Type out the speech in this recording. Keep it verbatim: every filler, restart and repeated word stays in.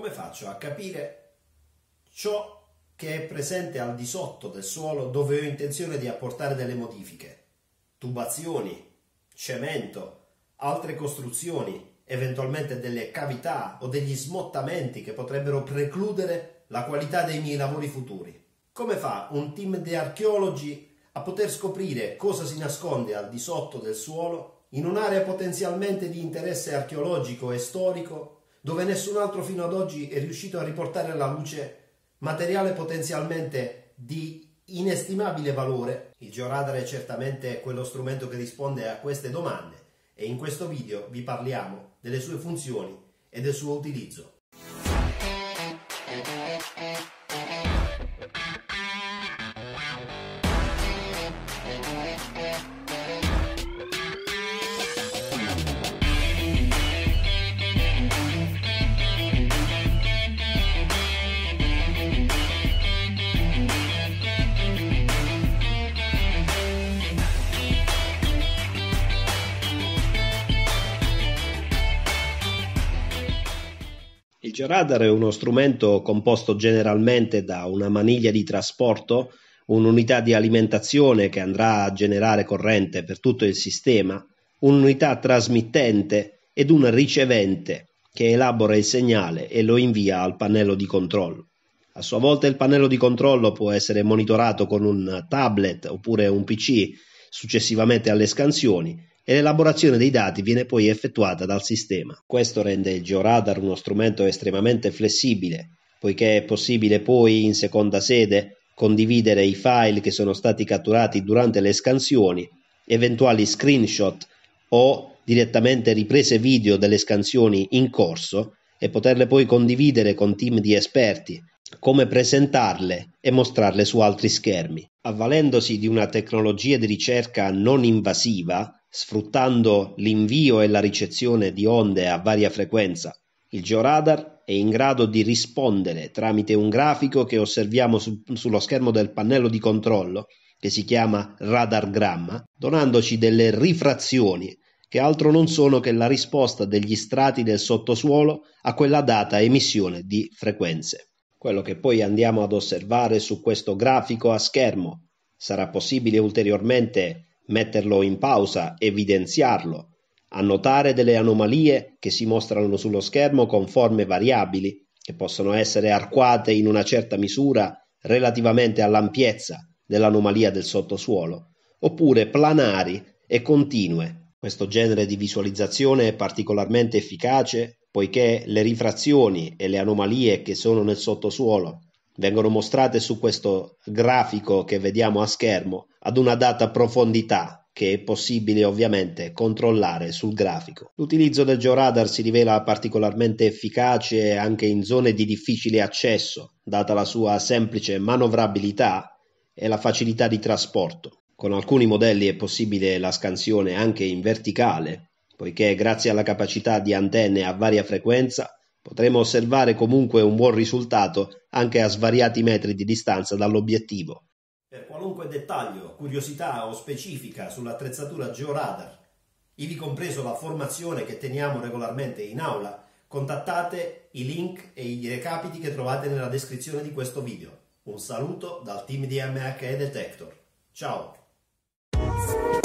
come faccio a capire ciò che è presente al di sotto del suolo dove ho intenzione di apportare delle modifiche? Tubazioni, cemento, altre costruzioni, eventualmente delle cavità o degli smottamenti che potrebbero precludere la qualità dei miei lavori futuri. Come fa un team di archeologi a poter scoprire cosa si nasconde al di sotto del suolo in un'area potenzialmente di interesse archeologico e storico dove nessun altro fino ad oggi è riuscito a riportare alla luce materiale potenzialmente di inestimabile valore? Il georadar è certamente quello strumento che risponde a queste domande e in questo video vi parliamo delle sue funzioni e del suo utilizzo. Il georadar è uno strumento composto generalmente da una maniglia di trasporto, un'unità di alimentazione che andrà a generare corrente per tutto il sistema, un'unità trasmittente ed un ricevente che elabora il segnale e lo invia al pannello di controllo. A sua volta il pannello di controllo può essere monitorato con un tablet oppure un P C successivamente alle scansioni, e l'elaborazione dei dati viene poi effettuata dal sistema. Questo rende il georadar uno strumento estremamente flessibile, poiché è possibile poi in seconda sede condividere i file che sono stati catturati durante le scansioni, eventuali screenshot o direttamente riprese video delle scansioni in corso e poterle poi condividere con team di esperti, come presentarle e mostrarle su altri schermi. Avvalendosi di una tecnologia di ricerca non invasiva, sfruttando l'invio e la ricezione di onde a varia frequenza, il georadar è in grado di rispondere tramite un grafico che osserviamo su, sullo schermo del pannello di controllo, che si chiama radargramma, donandoci delle rifrazioni che altro non sono che la risposta degli strati del sottosuolo a quella data emissione di frequenze. Quello che poi andiamo ad osservare su questo grafico a schermo sarà possibile ulteriormente metterlo in pausa, evidenziarlo, annotare delle anomalie che si mostrano sullo schermo con forme variabili che possono essere arcuate in una certa misura relativamente all'ampiezza dell'anomalia del sottosuolo, oppure planari e continue. Questo genere di visualizzazione è particolarmente efficace poiché le rifrazioni e le anomalie che sono nel sottosuolo vengono mostrate su questo grafico che vediamo a schermo ad una data profondità che è possibile ovviamente controllare sul grafico. L'utilizzo del georadar si rivela particolarmente efficace anche in zone di difficile accesso, data la sua semplice manovrabilità e la facilità di trasporto. Con alcuni modelli è possibile la scansione anche in verticale, poiché grazie alla capacità di antenne a varia frequenza potremo osservare comunque un buon risultato anche a svariati metri di distanza dall'obiettivo. Per qualunque dettaglio, curiosità o specifica sull'attrezzatura georadar, ivi compreso la formazione che teniamo regolarmente in aula, contattate i link e i recapiti che trovate nella descrizione di questo video. Un saluto dal team di M H E Detector. Ciao!